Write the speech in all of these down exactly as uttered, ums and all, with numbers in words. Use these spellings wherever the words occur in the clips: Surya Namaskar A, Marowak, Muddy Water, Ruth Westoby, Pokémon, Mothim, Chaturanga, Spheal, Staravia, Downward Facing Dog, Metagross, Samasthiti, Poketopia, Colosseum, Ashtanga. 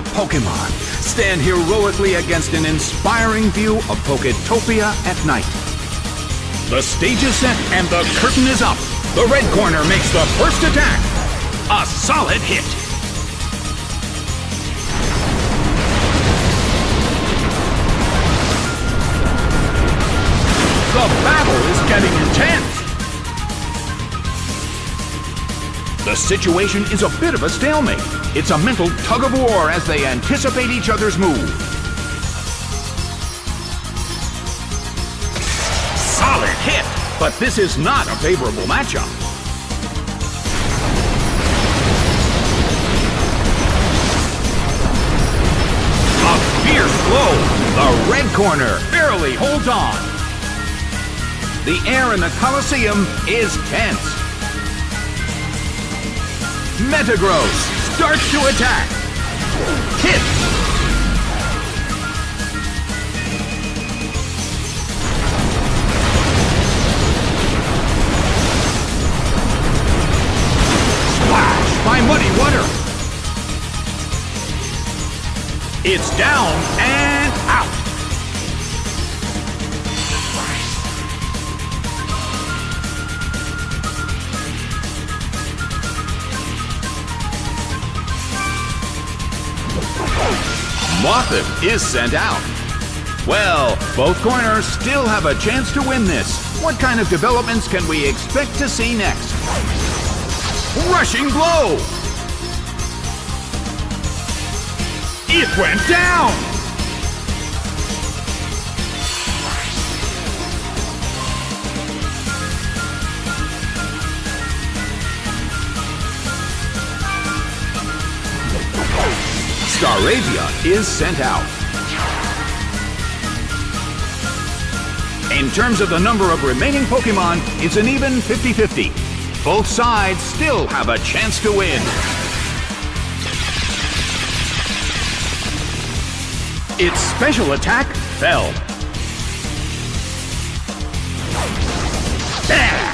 the Pokémon stand heroically against an inspiring view of Poketopia at night. The stage is set and the curtain is up. The red corner makes the first attack. A solid hit. The battle is getting intense. The situation is a bit of a stalemate. It's a mental tug-of-war as they anticipate each other's move. Solid hit, but this is not a favorable matchup. A fierce blow. The red corner barely holds on. The air in the Colosseum is tense. Metagross starts to attack. Hit. Splash by Muddy Water. It's down and out. Mothim is sent out. Well, both corners still have a chance to win this. What kind of developments can we expect to see next? Rushing blow! It went down! Staravia is sent out. In terms of the number of remaining Pokemon, it's an even fifty fifty. Both sides still have a chance to win. Its special attack fell. Bam!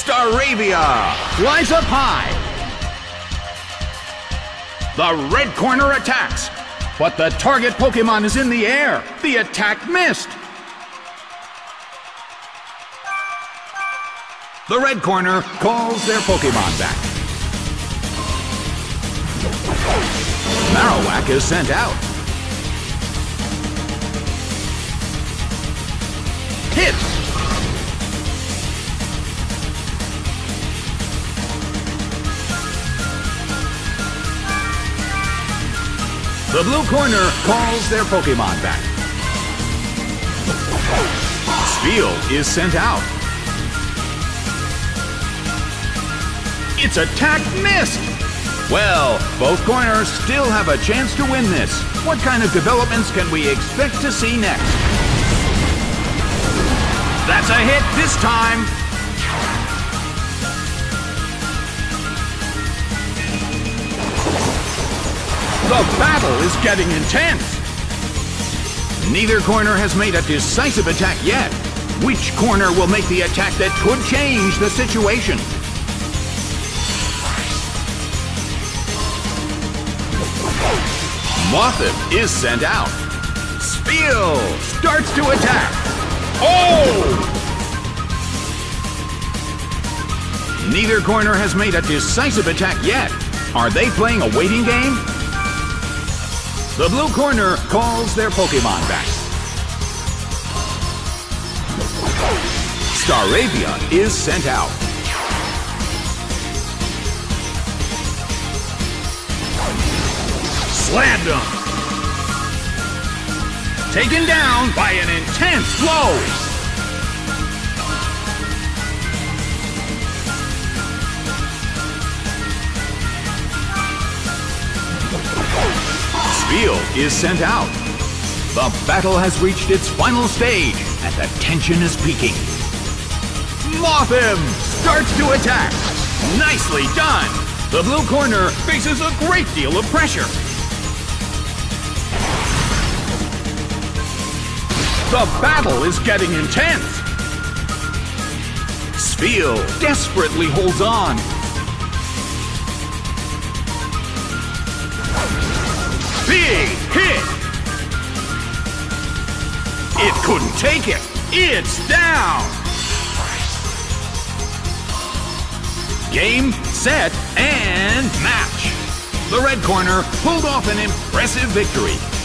Staravia flies up high. The red corner attacks, but the target Pokemon is in the air. The attack missed. The red corner calls their Pokemon back. Marowak is sent out. Hit. The blue corner calls their Pokemon back. Spheal is sent out. Its attack missed! Well, both corners still have a chance to win this. What kind of developments can we expect to see next? That's a hit this time! The battle is getting intense! Neither corner has made a decisive attack yet. Which corner will make the attack that could change the situation? Mothim is sent out. Spheal starts to attack. Oh! Neither corner has made a decisive attack yet. Are they playing a waiting game? The blue corner calls their Pokemon back. Staravia is sent out. Slammed him! Taken down by an intense blow! Spheal is sent out. The battle has reached its final stage, and the tension is peaking. Mothim starts to attack. Nicely done. The blue corner faces a great deal of pressure. The battle is getting intense. Spheal desperately holds on. Big hit! It couldn't take it. It's down! Game, set, and match. The red corner pulled off an impressive victory.